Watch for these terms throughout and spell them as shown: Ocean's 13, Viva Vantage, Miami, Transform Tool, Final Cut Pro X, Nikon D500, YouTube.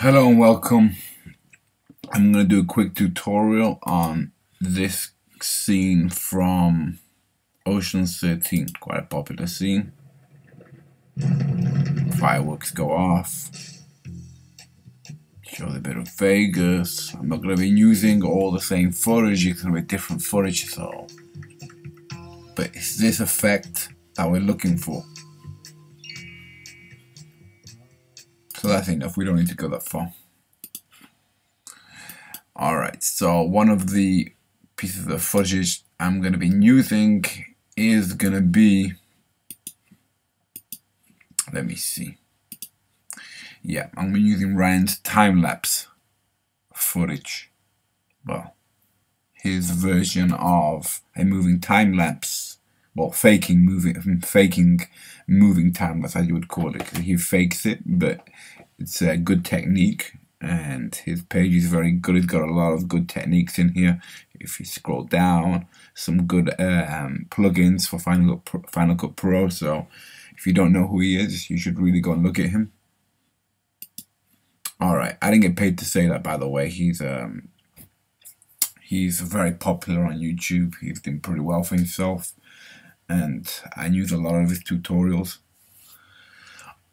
Hello and welcome. I'm going to do a quick tutorial on this scene from Ocean's 13, quite a popular scene. Fireworks go off, shows a bit of Vegas. I'm not going to be using all the same footage, it's going to be different footage, so. But it's this effect that we're looking for. So that's enough, we don't need to go that far. Alright, so one of the pieces of footage I'm going to be using is going to be... Let me see. Yeah, I'm going to be using Ryan's time-lapse footage. Well, his version of a moving time-lapse. Well, faking moving time-lapse, as you would call it. He fakes it, but it's a good technique, and his page is very good. He's got a lot of good techniques in here. If you scroll down, some good plugins for Final Cut Pro. So, if you don't know who he is, you should really go and look at him. All right, I didn't get paid to say that, by the way. He's very popular on YouTube. He's doing pretty well for himself. And I use a lot of his tutorials.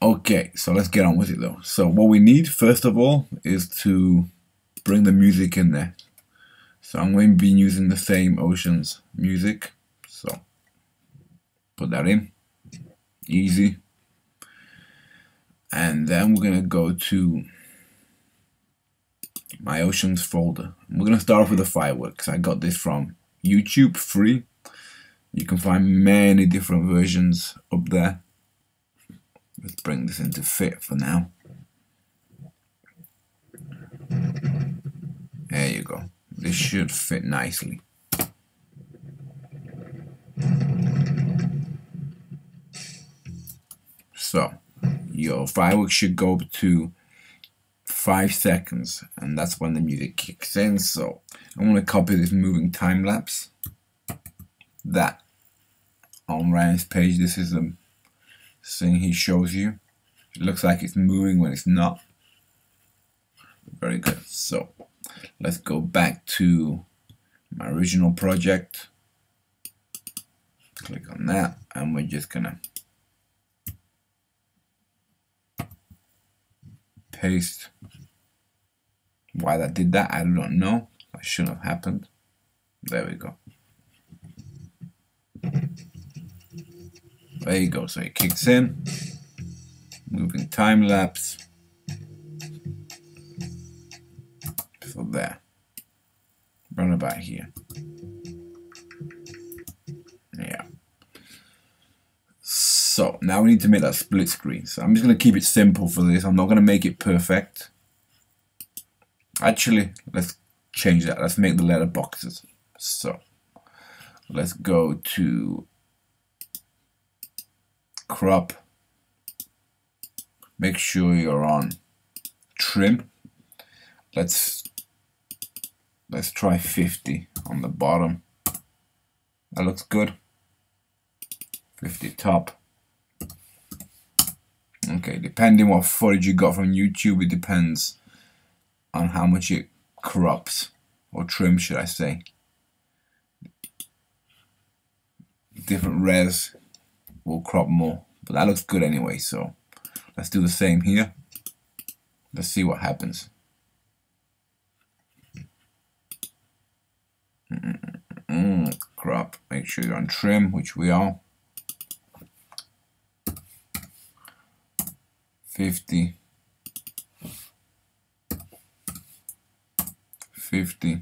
Okay, so let's get on with it though. So what we need first of all is to bring the music in there. So I'm going to be using the same Ocean's music. So put that in, easy. And then we're going to go to my Ocean's folder. We're going to start off with the fireworks. I got this from YouTube, free. You can find many different versions up there. Let's bring this into fit for now. There you go. This should fit nicely. So, your fireworks should go up to 5 seconds, and that's when the music kicks in. So, I'm going to copy this moving time lapse. That. On Ryan's page, this is the thing he shows you. It looks like it's moving when it's not. Very good. So let's go back to my original project. Click on that, and we're just gonna paste. Why that did that, I don't know. That shouldn't have happened. There we go. There you go, so it kicks in, moving time-lapse, so there, run about here, yeah. So, now we need to make that split screen, so I'm just going to keep it simple for this, I'm not going to make it perfect. Actually, let's change that, let's make the letter boxes, so, let's go to crop, make sure you're on trim, let's try 50 on the bottom, that looks good, 50 top. Okay, depending what footage you got from YouTube, it depends on how much it crops, or trim should I say, different res will crop more, but that looks good anyway, so let's do the same here. Let's see what happens. Crop, make sure you're on trim, which we are. 50. 50. You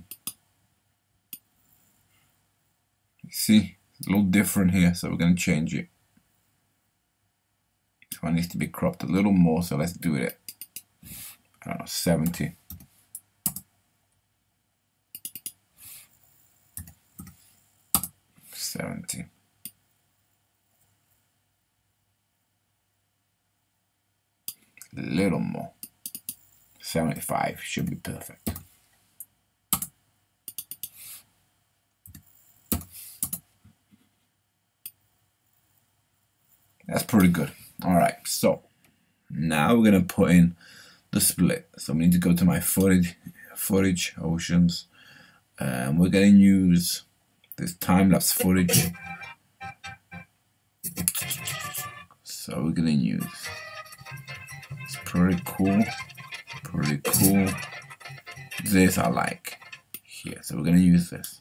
see, it's a little different here, so we're going to change it. One needs to be cropped a little more, so let's do it at, I don't know, 70. A little more. 75 should be perfect. That's pretty good. Alright, so now we're going to put in the split. So we need to go to my footage Oceans, and we're going to use this time-lapse footage. So we're going to use, it's pretty cool, this I like here, so we're going to use this.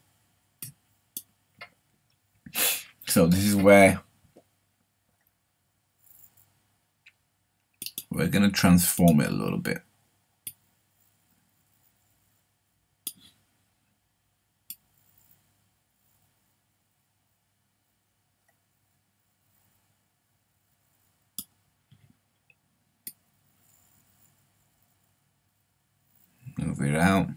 So this is where we're going to transform it a little bit. Move it out.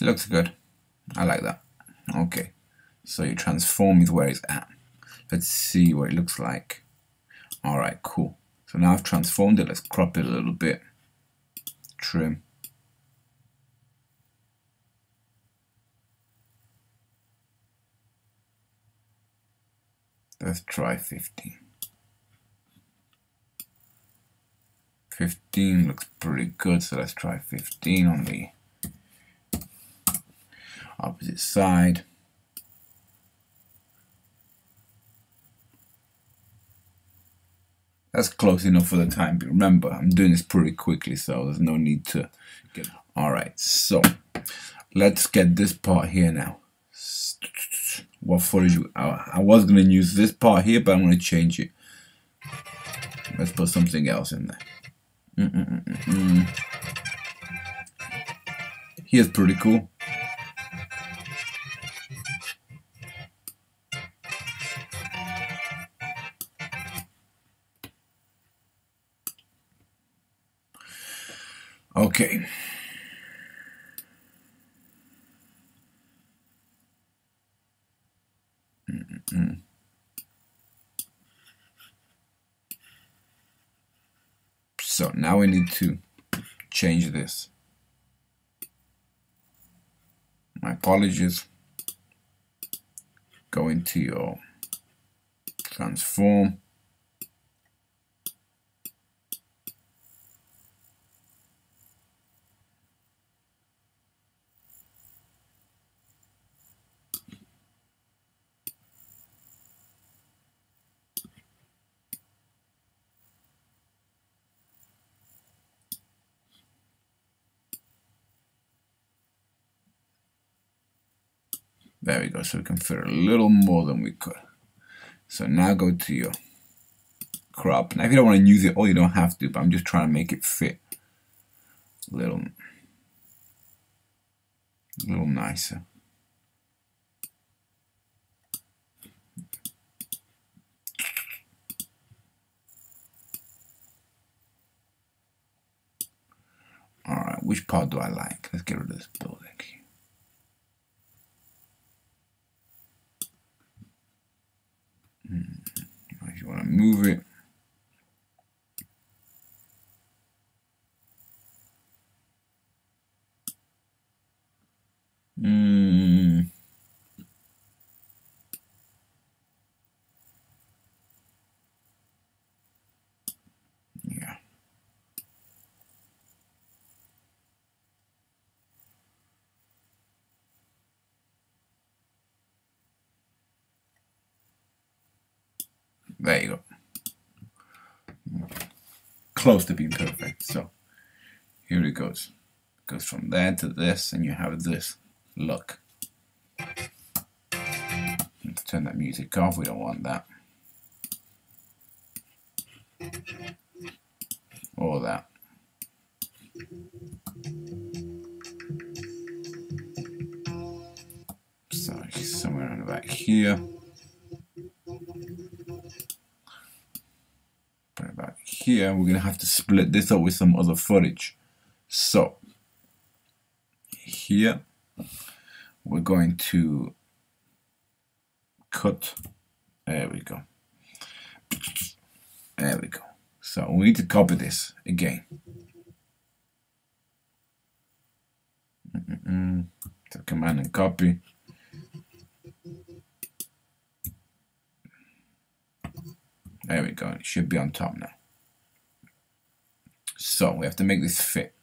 It looks good. I like that. Okay, so your transform is where it's at. Let's see what it looks like. All right, cool. So now I've transformed it. Let's crop it a little bit. Trim. Let's try 15. 15 looks pretty good, so let's try 15 on the opposite side. That's close enough for the time, but remember, I'm doing this pretty quickly, so there's no need to get. Alright, so let's get this part here now. What footage? I was going to use this part here, but I'm going to change it. Let's put something else in there. Here's pretty cool. Okay. So now we need to change this. My apologies. Go into your transform. There we go, so we can fit a little more than we could. So now go to your crop. Now if you don't want to use it, or you don't have to, but I'm just trying to make it fit a little nicer. All right, which part do I like? Let's get rid of this building. If you want to move it, yeah. There you go. Close to being perfect. So here it goes. It goes from there to this, and you have this look. Let's turn that music off. We don't want that. Or that. So it's somewhere around about here. Here we're gonna have to split this up with some other footage. So here we're going to cut. There we go. There we go. So we need to copy this again. So command and copy. going, it should be on top now. So we have to make this fit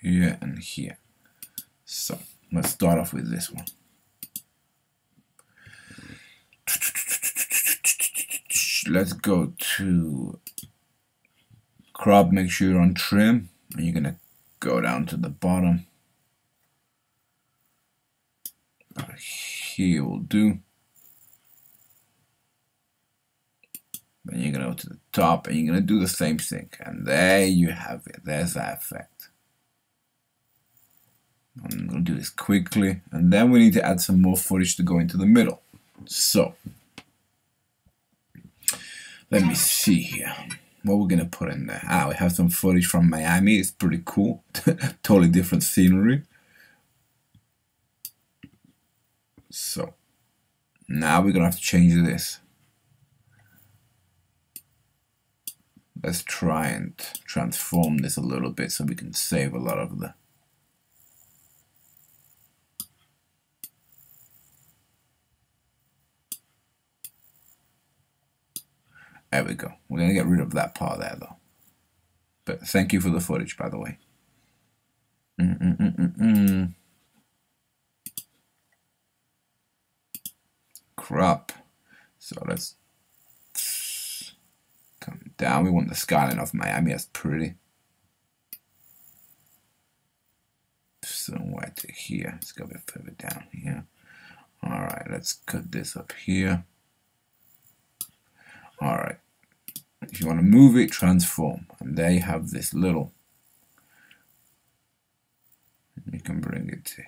here and here. So let's start off with this one. Let's go to crop, make sure you're on trim, and you're gonna go down to the bottom. Here will do. Then you're gonna go to the top and you're gonna do the same thing. And there you have it, there's that effect. I'm gonna do this quickly, and then we need to add some more footage to go into the middle. So let me see here what we're gonna put in there. Ah, we have some footage from Miami, it's pretty cool. Totally different scenery. So now we're gonna have to change this. Let's try and transform this a little bit so we can save a lot of the there we go. We're gonna get rid of that part there though. But thank you for the footage, by the way. Crop. So let's come down. We want the skyline of Miami. That's pretty. Somewhere to here. Let's go a bit further down here. Alright, let's cut this up here. Alright. If you want to move it, transform. And there you have this little. You can bring it to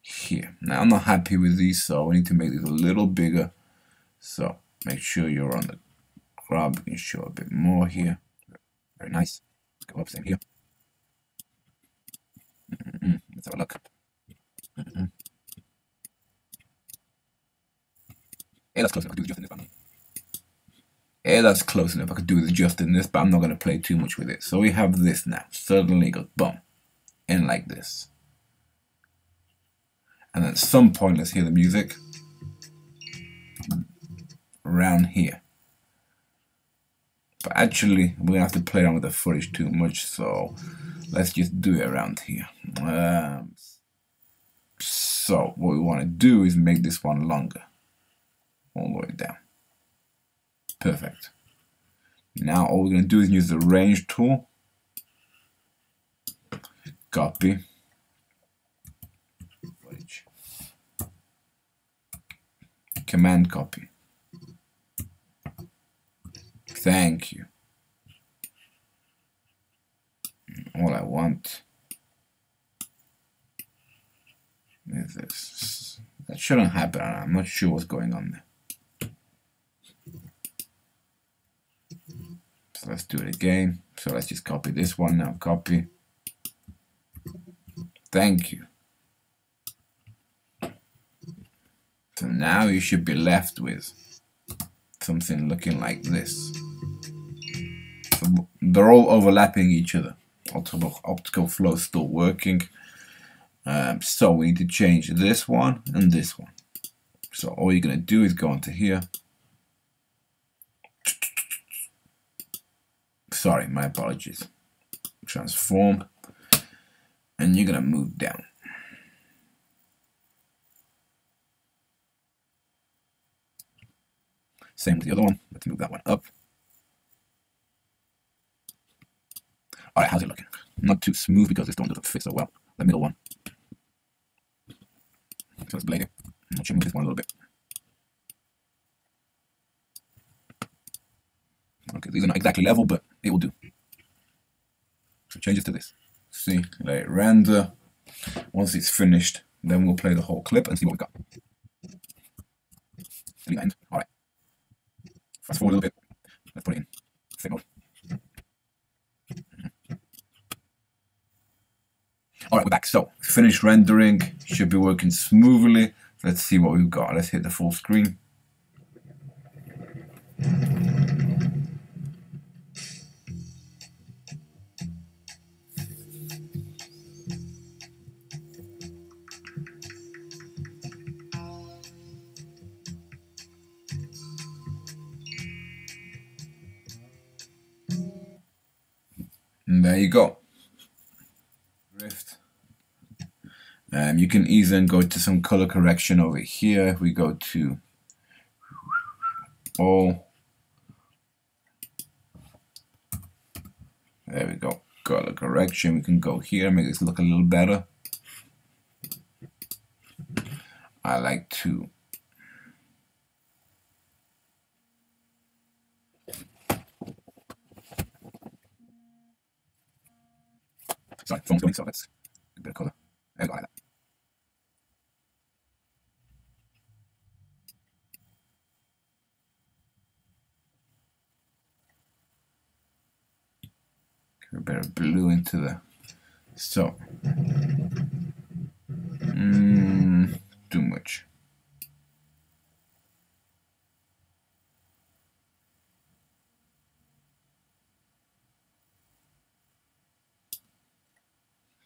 here. Now I'm not happy with these, so we need to make these a little bigger. So make sure you're on the grab. We can show a bit more here. Very nice. Go up, same here. Let's have a look. Hey, that's close enough. I could do this just in this band. Hey, that's close enough. I could do this just in this, but I'm not going to play too much with it. So we have this now. Suddenly it goes boom. In like this. And at some point, let's hear the music around here. But actually, we're gonna have to play around with the footage too much, so let's just do it around here. So what we want to do is make this one longer, all the way down. Perfect. Now all we're gonna do is use the range tool. Copy. Command copy. Thank you. All I want is this. That shouldn't happen. I'm not sure what's going on there. So let's do it again. So let's just copy this one now. Copy. Thank you. So now you should be left with something looking like this. So they're all overlapping each other. Optical flow is still working. So we need to change this one and this one. So all you're going to do is go onto here. Sorry, my apologies. Transform. And you're going to move down. Same with the other one. Let's move that one up. All right, how's it looking? Not too smooth because this one doesn't fit so well. The middle one. So let's blade it. Let's move this one a little bit. Okay, these are not exactly level, but it will do. So change it to this. See, let it render. Once it's finished, then we'll play the whole clip and see what we got. Delete end. All right. Fast forward a little bit. Let's put it in fit mode. All right, we're back. So finished rendering, should be working smoothly. Let's see what we've got. Let's hit the full screen. And there you go. Drift. You can even go to some color correction over here. We go to all. There we go. Color correction. We can go here, make this look a little better. I like to sorry, phone's going, so that's a bit of color. There we go, like that. A bit of blue into the so too much.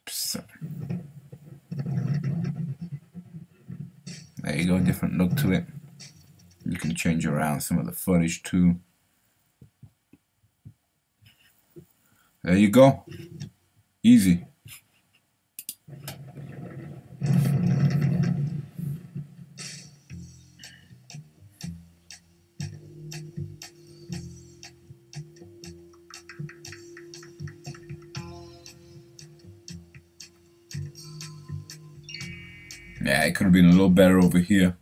So. There you go, different look to it. You can change around some of the footage too. There you go. Easy. Yeah, it could have been a little better over here.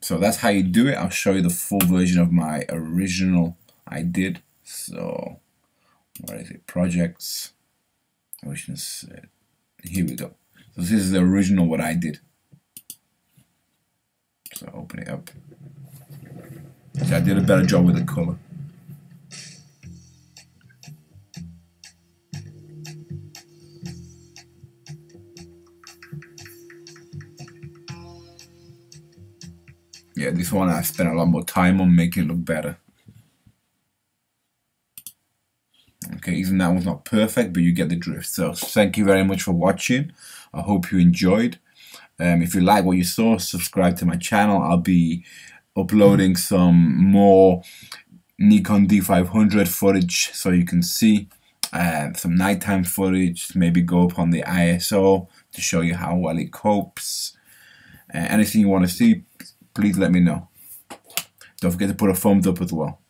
So that's how you do it. I'll show you the full version of my original I did. So where is it? Projects. Ocean's. Here we go. So this is the original what I did. So open it up. See, I did a better job with the color. Yeah, this one I spent a lot more time on making it look better. Okay, even that one's not perfect, but you get the drift. So thank you very much for watching. I hope you enjoyed. If you like what you saw, subscribe to my channel. I'll be uploading some more Nikon D500 footage so you can see some nighttime footage. Maybe go up on the ISO to show you how well it copes. Anything you want to see, please let me know. Don't forget to put a thumbs up as well.